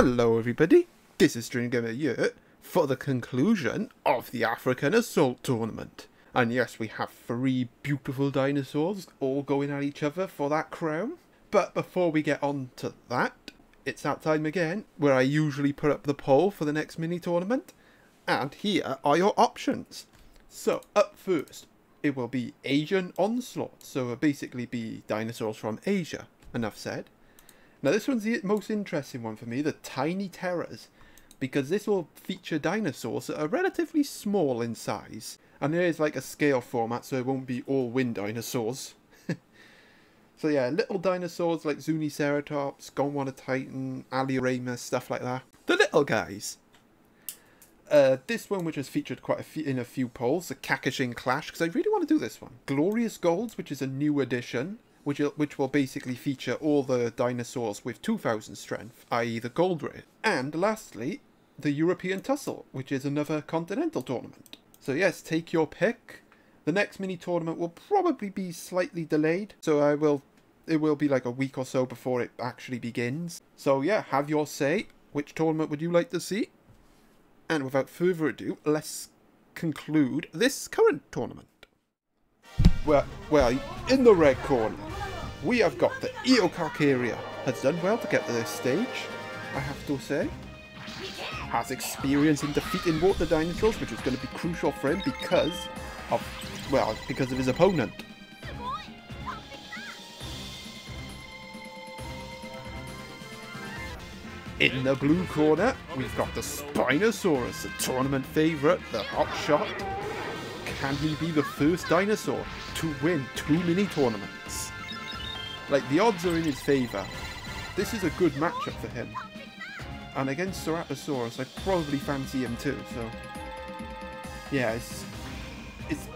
Hello everybody, this is Dreamgamer Yurt for the conclusion of the African Assault Tournament. And yes, we have three beautiful dinosaurs all going at each other for that crown. But before we get on to that, it's that time again where I usually put up the poll for the next mini tournament. And here are your options. So up first, it will be Asian Onslaught. So it'll basically be dinosaurs from Asia. Enough said. Now this one's the most interesting one for me, the Tiny Terrors, because this will feature dinosaurs that are relatively small in size, and there is like a scale format, so it won't be all wind dinosaurs. So yeah, little dinosaurs like Zuni Ceratops, Gone Wana Titan, Alioramus, stuff like that. The little guys! This one, which has featured quite a few polls, the Kakashin Clash, because I really want to do this one. Glorious Golds, which is a new addition, which will basically feature all the dinosaurs with 2000 strength, i.e. the gold rate. And lastly, the European Tussle, which is another continental tournament. So yes, take your pick. The next mini tournament will probably be slightly delayed, so it will be like a week or so before it actually begins. So yeah, have your say. Which tournament would you like to see? And without further ado, let's conclude this current tournament. Well, in the red corner, we have got the Eocarcharia. Has done well to get to this stage, I have to say. Has experience in defeating water dinosaurs, which is going to be crucial for him because of his opponent. In the blue corner, we've got the Spinosaurus, the tournament favourite, the hot shot. Can he be the first dinosaur to win 2 mini tournaments? Like, the odds are in his favour. This is a good matchup for him. And against Ceratosaurus, I probably fancy him too, so... yeah, if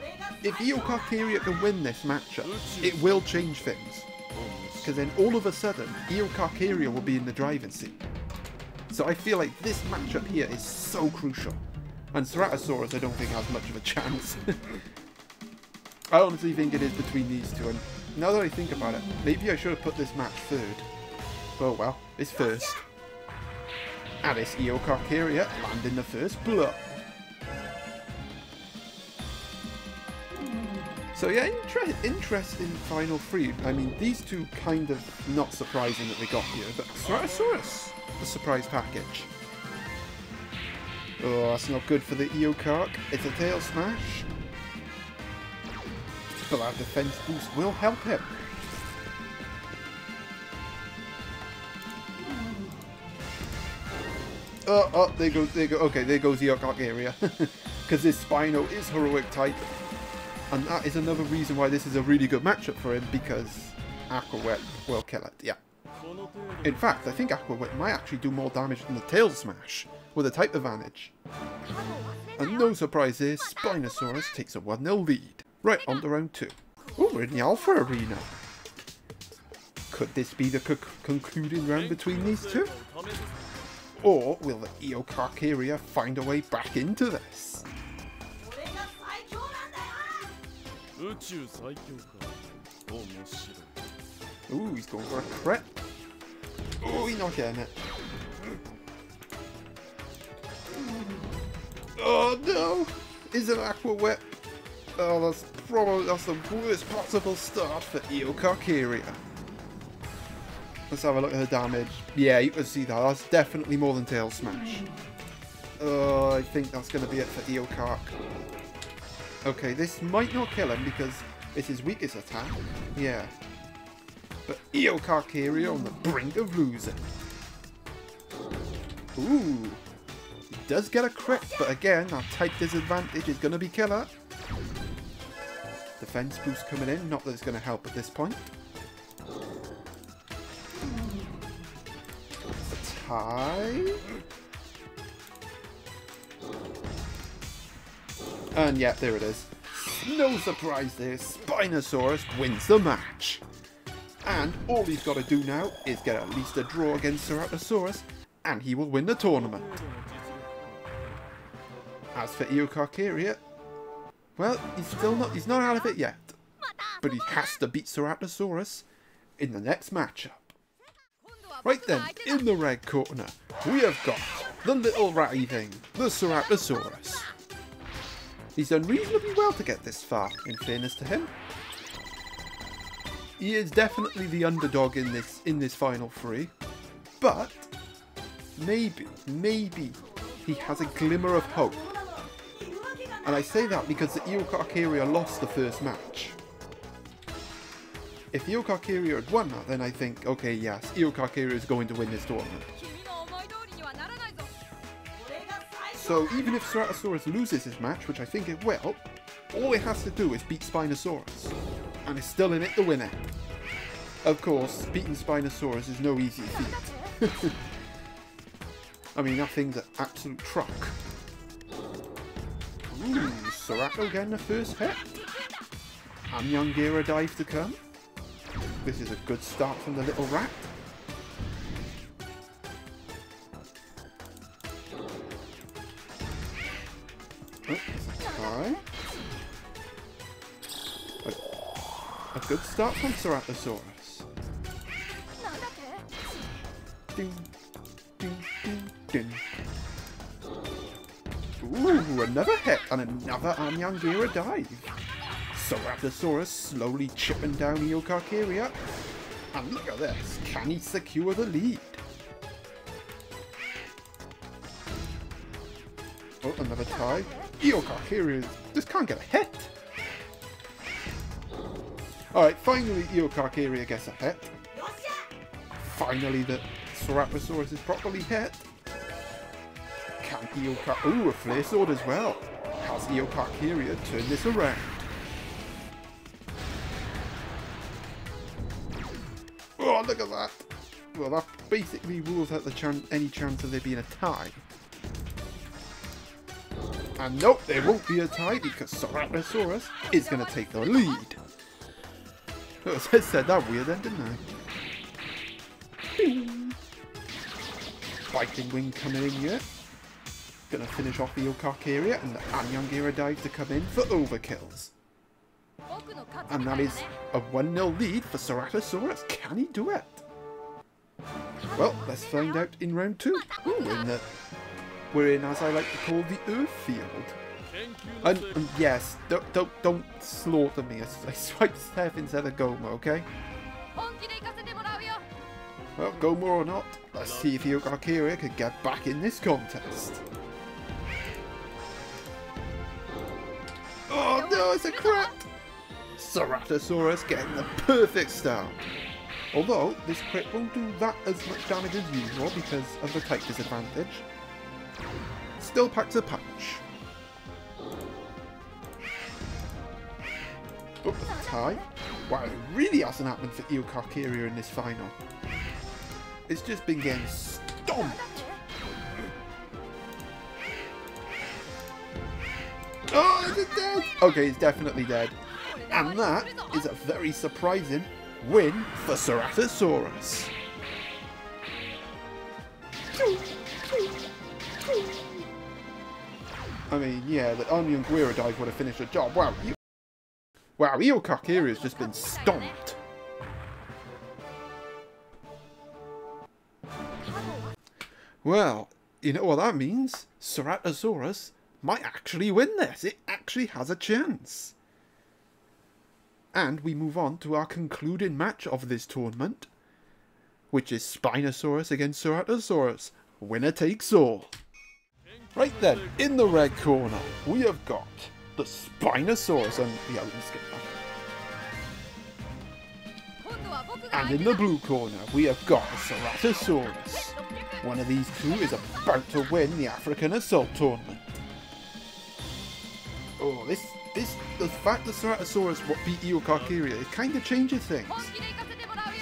Eocarcharia can win this matchup, it will change things. Because then all of a sudden, Eocarcharia will be in the driving seat. So I feel like this matchup here is so crucial. And Ceratosaurus I don't think has much of a chance. I honestly think it is between these two, and now that I think about it, maybe I should have put this match third. Oh well, it's first. And it's Eocarcharia landing the first blow. So yeah, interesting final three. I mean, these two kind of not surprising that we got here, but Ceratosaurus, the surprise package. Oh, that's not good for the Eocarch. It's a tail smash. But that defense boost will help him. Oh, there goes. Okay, there goes Eocarcharia. Because his Spino is Heroic Titan. And that is another reason why this is a really good matchup for him, because Aqua Whip will kill it, yeah. In fact, I think Aqua Whip might actually do more damage than the tail smash, with a type advantage. And no surprise here, Spinosaurus takes a 1-0 lead. Right, on to round 2. Oh, we're in the Alpha Arena. Could this be the concluding round between these two? Or will the Eocarcharia find a way back into this? Ooh, he's going for a crit. Oh, he's not getting it. Oh no! Is an Aqua Whip? Oh, that's the worst possible start for Eocarcharia. Let's have a look at her damage. Yeah, you can see that. That's definitely more than tail smash. Oh, I think that's going to be it for Eocarch. Okay, this might not kill him because it's his weakest attack. Yeah, but Eocarcharia on the brink of losing. Ooh. Does get a crit, but again, that type disadvantage is going to be killer. Defense boost coming in, not that it's going to help at this point. A tie. And yeah, there it is. No surprise there, Spinosaurus wins the match. And all he's got to do now is get at least a draw against Ceratosaurus, and he will win the tournament. As for Eocarcharia, well, he's not out of it yet, but he has to beat Ceratosaurus in the next matchup. Right then, in the red corner, we have got the little ratty thing, the Ceratosaurus. He's done reasonably well to get this far, in fairness to him. He is definitely the underdog in this final three, but maybe he has a glimmer of hope. And I say that because the Eocarcharia lost the first match. If Eocarcharia had won that, then I think, okay, yes, Eocarcharia is going to win this tournament. So even if Ceratosaurus loses his match, which I think it will, all it has to do is beat Spinosaurus. And it's still in it the winner. Of course, beating Spinosaurus is no easy feat. I mean, that thing's an absolute truck. Ooh, Cerato getting the first hit. Anyangura dive to come. This is a good start from the little rat. Alright. A good start from Ceratosaurus. Ding, ding, ding, ding. Ooh, another hit and another Anyangira dive. Ceratosaurus slowly chipping down Eocarcharia. And look at this, can he secure the lead? Oh, another tie. Eocarcharia just can't get a hit. Alright, finally Eocarcharia gets a hit. Finally the Ceratosaurus is properly hit. Can Eocarcharia... Ooh, a flare sword as well. Has Eocarcharia turned this around? Oh, look at that! Well, that basically rules out the any chance of there being a tie. And nope, there won't be a tie because Ceratosaurus is going to take the lead. I said that weird then, didn't I? Bing. Biting Wind coming in here. Gonna finish off the Eocarcharia and the Anyangira dive to come in for overkills. And that is a 1-0 lead for Ceratosaurus. Can he do it? Well, let's find out in round two. Ooh, we're in, as I like to call, the Earth Field. And yes, don't slaughter me. I swiped Steph instead of Gomu, okay? Well, Gomu or not, let's see if Eocarcharia can get back in this contest. Oh no, it's a crit! Ceratosaurus getting the perfect start. Although, this crit won't do that as much damage as usual because of the type disadvantage. Still packs a punch. But the tie? Wow, it really hasn't happened for Eocarcharia in this final. It's just been getting stomped. Oh, is it dead? Okay, it's definitely dead. And that is a very surprising win for Ceratosaurus. I mean, yeah, the Onyangira dive would have finished the job. Wow, Wow, Eocarcharia has just been stomped. Well, you know what that means? Ceratosaurus might actually win this. It actually has a chance. And we move on to our concluding match of this tournament, which is Spinosaurus against Ceratosaurus. Winner takes all. Right then, in the red corner, we have got... the Spinosaurus, and yeah, we can skip that. And in the blue corner, we have got a Ceratosaurus. One of these two is about to win the African Assault Tournament. Oh, the fact that Ceratosaurus beat Eocarcharia, it kind of changes things.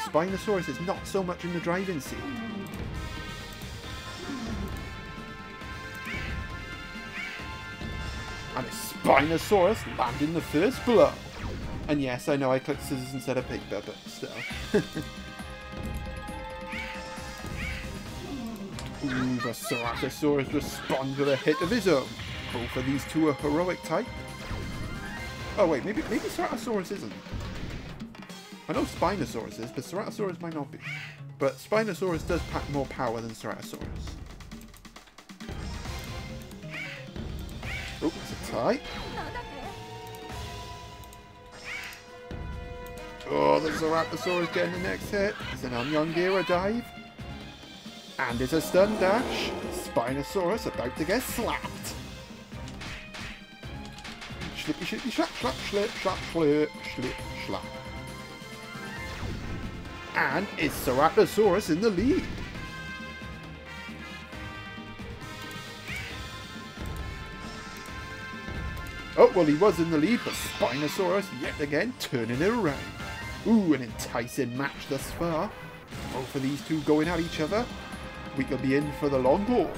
Spinosaurus is not so much in the driving seat. And it's Spinosaurus landing the first blow. And yes, I know I clicked scissors instead of paper, but still. Ooh, but Ceratosaurus responds with a hit of his own. Both of these two are heroic type. Oh wait, maybe Ceratosaurus isn't. I know Spinosaurus is, but Ceratosaurus might not be. But Spinosaurus does pack more power than Ceratosaurus. Oh, that's a tie. Oh, the Ceratosaurus getting the next hit. It's an Onyangira dive. And it's a stun dash. Spinosaurus about to get slapped. Slippy, slippy, slap, slap, slip, slap, slip, slip, slap. And it's Ceratosaurus in the lead. Oh, well, he was in the lead, but Spinosaurus yet again turning it around. Ooh, an enticing match thus far. Both of these two going at each other. We could be in for the long haul.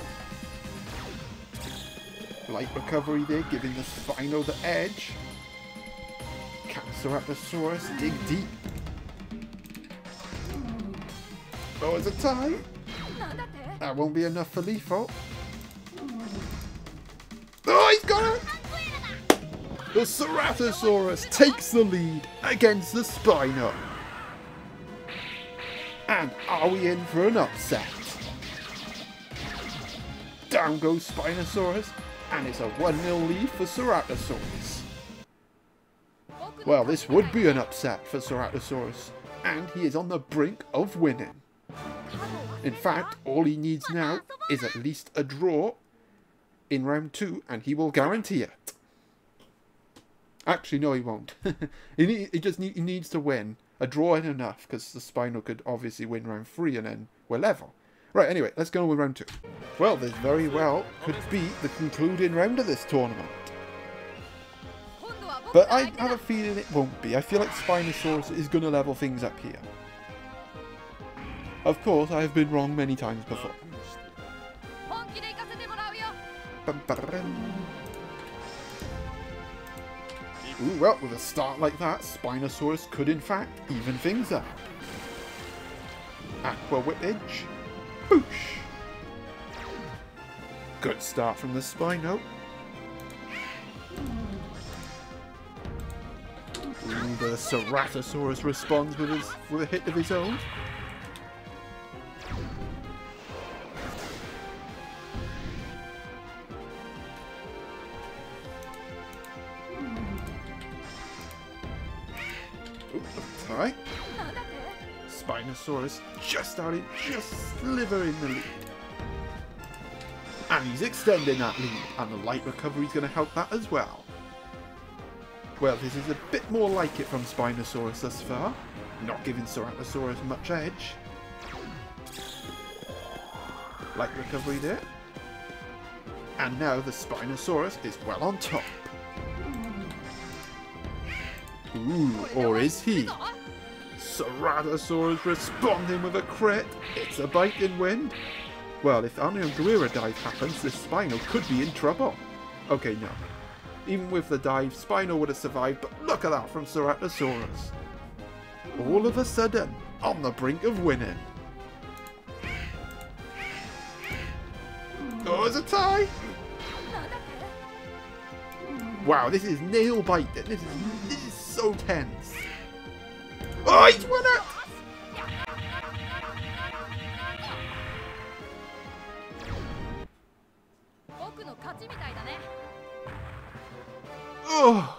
Light recovery there, giving the Spino the edge. Can Ceratosaurus dig deep? Oh, it's a tie. That won't be enough for Lethal. Oh, he's got it! The Ceratosaurus takes the lead against the Spino. And are we in for an upset? Down goes Spinosaurus, and it's a 1-0 lead for Ceratosaurus. Well, this would be an upset for Ceratosaurus, and he is on the brink of winning. In fact, all he needs now is at least a draw in round 2, and he will guarantee it. Actually, no, he won't. he needs to win. A draw is enough, because the Spino could obviously win round 3, and then we're level. Right, anyway, let's go on with round 2. Well, this very well could be the concluding round of this tournament. But I have a feeling it won't be. I feel like Spinosaurus is going to level things up here. Of course, I have been wrong many times before. Ooh, well, with a start like that, Spinosaurus could in fact even things up. Aqua Whippage. Boosh! Good start from the Spino. Ooh, the Ceratosaurus responds with a hit of his own. Right. Spinosaurus just slivering the lead. And he's extending that lead, and the light recovery is going to help that as well. Well, this is a bit more like it from Spinosaurus thus far, not giving Ceratosaurus much edge. Light recovery there. And now the Spinosaurus is well on top. Ooh, or is he? Ceratosaurus responding with a crit. It's a biting wind. Well, if Anyangura dive happens, this Spino could be in trouble. Okay, no. Even with the dive, Spino would have survived, but look at that from Ceratosaurus. All of a sudden, on the brink of winning. Oh, it's a tie! Wow, this is nail biting. This is so tense. Oh, he's won it! Oh,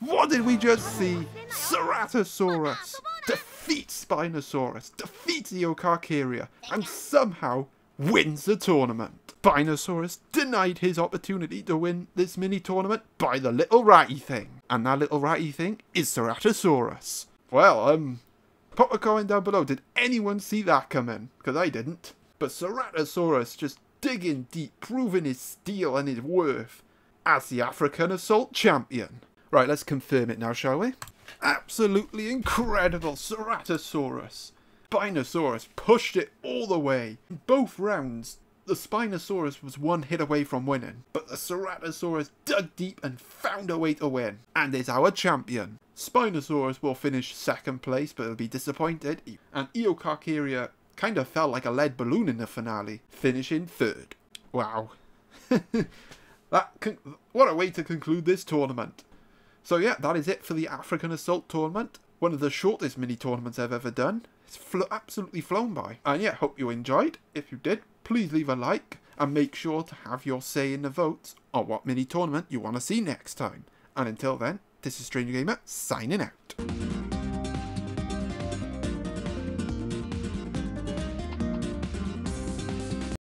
what did we just see? Ceratosaurus defeats Spinosaurus, defeats Eocarcharia, and somehow wins the tournament. Spinosaurus denied his opportunity to win this mini tournament by the little ratty thing. And that little ratty thing is Ceratosaurus. Well, pop a comment down below. Did anyone see that coming? Because I didn't. But Ceratosaurus just digging deep, proving his steel and his worth as the African Assault Champion. Right, let's confirm it now, shall we? Absolutely incredible Ceratosaurus. Spinosaurus pushed it all the way. In both rounds, the Spinosaurus was one hit away from winning, but the Ceratosaurus dug deep and found a way to win, and is our champion. Spinosaurus will finish 2nd place, but will be disappointed, and Eocarcharia kind of felt like a lead balloon in the finale, finishing 3rd. Wow. What a way to conclude this tournament. So yeah, that is it for the African Assault Tournament, one of the shortest mini tournaments I've ever done. It's absolutely flown by. And yeah, hope you enjoyed. If you did, please leave a like and make sure to have your say in the votes on what mini tournament you want to see next time. And until then, this is Stranger Gamer signing out.